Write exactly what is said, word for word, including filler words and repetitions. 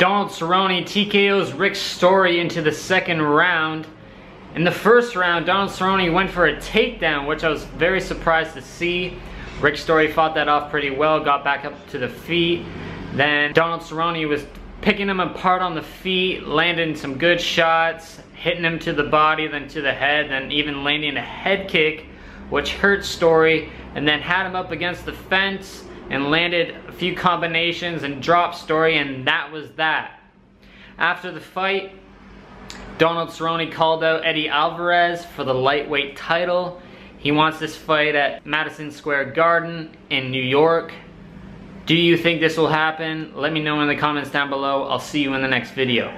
Donald Cerrone T K Os Rick Story into the second round. In the first round, Donald Cerrone went for a takedown, which I was very surprised to see. Rick Story fought that off pretty well, got back up to the feet. Then Donald Cerrone was picking him apart on the feet, landing some good shots, hitting him to the body, then to the head, then even landing a head kick, which hurt Story, and then had him up against the fence and landed a few combinations and dropped Story, and that was that. After the fight, Donald Cerrone called out Eddie Alvarez for the lightweight title. He wants this fight at Madison Square Garden in New York. Do you think this will happen? Let me know in the comments down below. I'll see you in the next video.